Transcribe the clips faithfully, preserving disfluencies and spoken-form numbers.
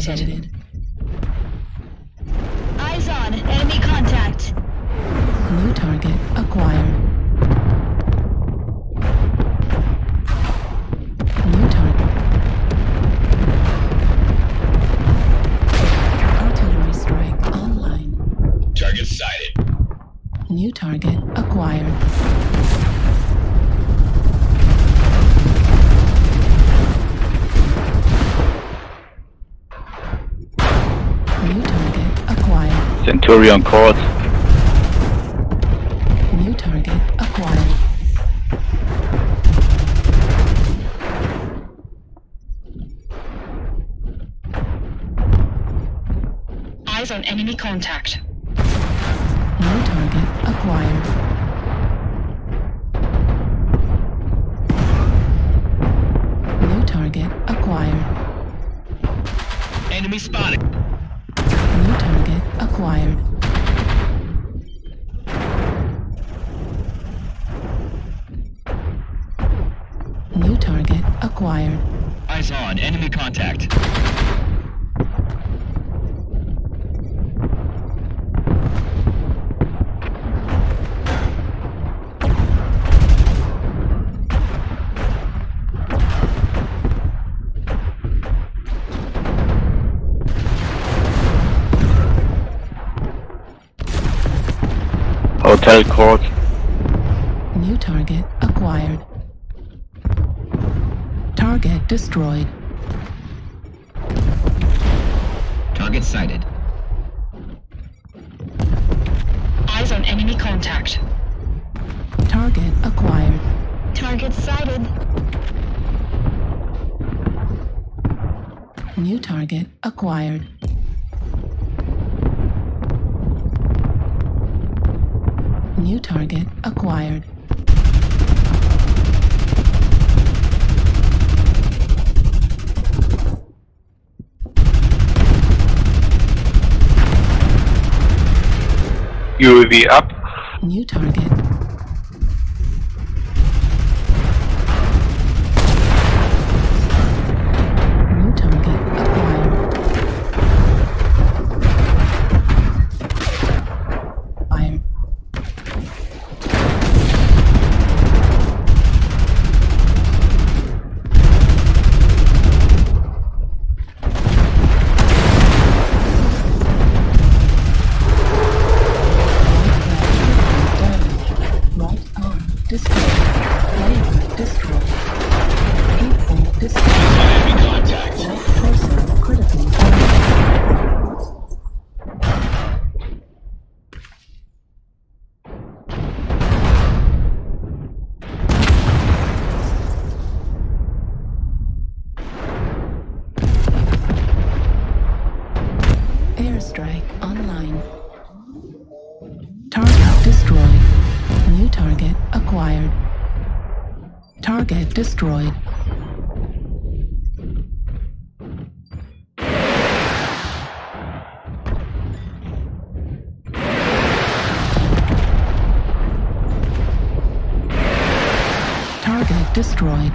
targeted. Eyes on. Enemy contact. New target acquired. New target. Artillery strike online. Target sighted. New target acquired. New target acquired. Centurion Court. New target acquired. Eyes on enemy contact. New target acquired. New target acquired. Enemy spotted. New target acquired. New target acquired. Eyes on enemy contact. Hotel Court. New target acquired. Target destroyed. Target sighted. Eyes on enemy contact. Target acquired. Target sighted. New target acquired. New target acquired. U A V up. New target. New target acquired. Fire. Strike online. Target destroyed. New target acquired. Target destroyed. Target destroyed.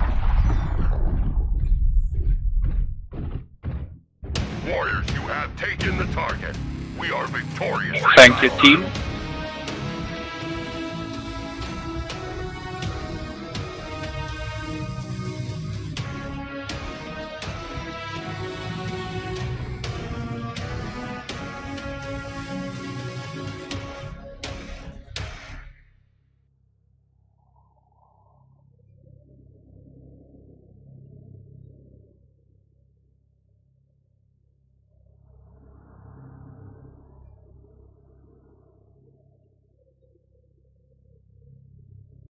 Warriors, you have taken the target. We are victorious. Thank you, team.